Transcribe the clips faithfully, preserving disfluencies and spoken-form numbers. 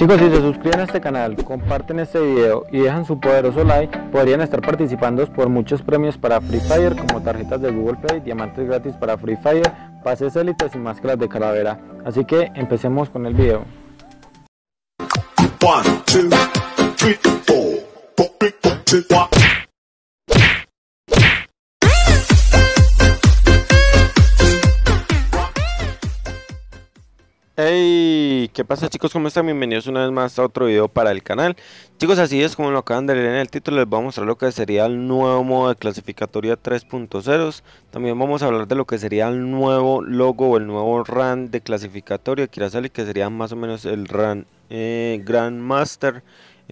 Chicos, si se suscriben a este canal, comparten este video y dejan su poderoso like, podrían estar participando por muchos premios para Free Fire, como tarjetas de Google Play, diamantes gratis para Free Fire, pases élites y máscaras de calavera. Así que empecemos con el video. Hey, ¿qué pasa, chicos? ¿Cómo están? Bienvenidos una vez más a otro video para el canal. Chicos, así es como lo acaban de leer en el título, les voy a mostrar lo que sería el nuevo modo de clasificatoria tres punto cero. También vamos a hablar de lo que sería el nuevo logo o el nuevo R A N de clasificatoria que irá a salir, que sería más o menos el R A N eh, Grandmaster.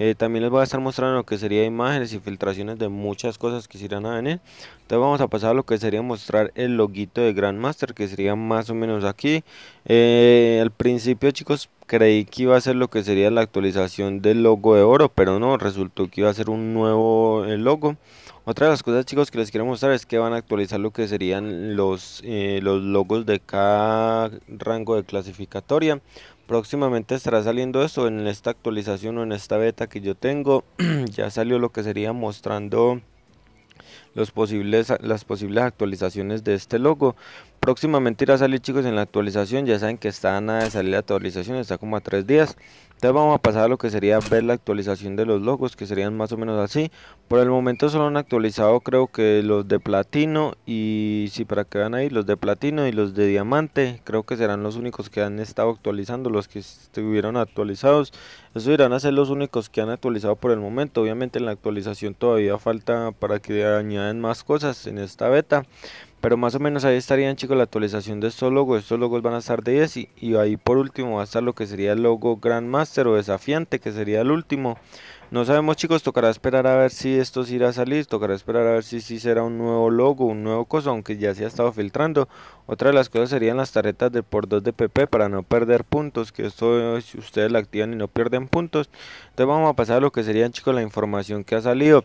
Eh, también les voy a estar mostrando lo que sería imágenes y filtraciones de muchas cosas que se irán a venir. Entonces vamos a pasar a lo que sería mostrar el loguito de Grandmaster, que sería más o menos aquí. Eh, al principio, chicos, creí que iba a ser lo que sería la actualización del logo de oro, pero no, resultó que iba a ser un nuevo eh, logo. Otra de las cosas, chicos, que les quiero mostrar es que van a actualizar lo que serían los, eh, los logos de cada rango de clasificatoria. Próximamente estará saliendo esto en esta actualización o en esta beta que yo tengo. Ya salió lo que sería mostrando los posibles, las posibles actualizaciones de este logo. Próximamente irá a salir, chicos, en la actualización. Ya saben que está nada de salir la actualización, está como a tres días. Entonces vamos a pasar a lo que sería ver la actualización de los logos, que serían más o menos así. Por el momento solo han actualizado, creo que los de platino y si sí, para que vean ahí, los de platino y los de diamante. Creo que serán los únicos que han estado actualizando, los que estuvieron actualizados. Esos irán a ser los únicos que han actualizado por el momento. Obviamente en la actualización todavía falta para que añaden más cosas en esta beta. Pero más o menos ahí estarían, chicos, la actualización de estos logos. Estos logos van a estar de diez y, y ahí por último va a estar lo que sería el logo Grandmaster o desafiante, que sería el último. No sabemos, chicos, tocará esperar a ver si esto sí irá a salir, tocará esperar a ver si sí será un nuevo logo, un nuevo cosa, aunque ya se ha estado filtrando. Otra de las cosas serían las tarjetas de por dos de P P para no perder puntos, que esto si ustedes la activan y no pierden puntos. Entonces vamos a pasar a lo que serían, chicos, la información que ha salido,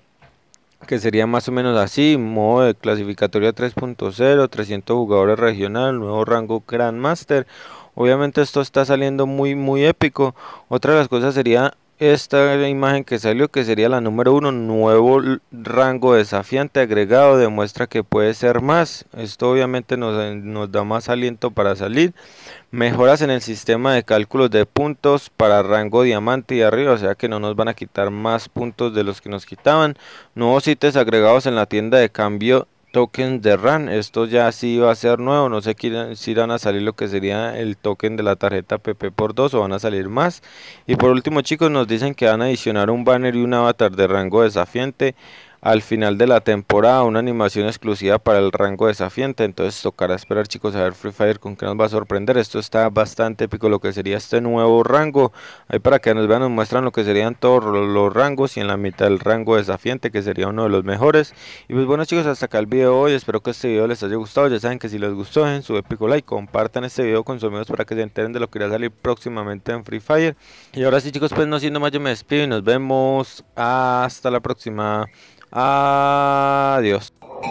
que sería más o menos así: modo de clasificatoria tres punto cero, trescientos jugadores regional, nuevo rango Grandmaster. Obviamente esto está saliendo muy muy épico. Otra de las cosas sería esta imagen que salió, que sería la número uno, nuevo rango desafiante agregado, demuestra que puede ser más. Esto obviamente nos, nos da más aliento para salir. Mejoras en el sistema de cálculos de puntos para rango diamante y arriba, o sea que no nos van a quitar más puntos de los que nos quitaban. Nuevos ítems agregados en la tienda de cambio, tokens de R A N. Esto ya sí va a ser nuevo, no sé si irán a salir lo que sería el token de la tarjeta P P por dos o van a salir más. Y por último, chicos, nos dicen que van a adicionar un banner y un avatar de rango desafiante al final de la temporada, una animación exclusiva para el rango desafiante. Entonces tocará esperar, chicos, a ver Free Fire con qué nos va a sorprender. Esto está bastante épico lo que sería este nuevo rango. Ahí para que nos vean, nos muestran lo que serían todos los rangos y en la mitad el rango desafiante, que sería uno de los mejores. Y pues bueno, chicos, hasta acá el video de hoy. Espero que este video les haya gustado. Ya saben que si les gustó, dejen su épico like, compartan este video con sus amigos para que se enteren de lo que irá a salir próximamente en Free Fire. Y ahora sí, chicos, pues no siendo más, yo me despido y nos vemos hasta la próxima. Adiós. Go.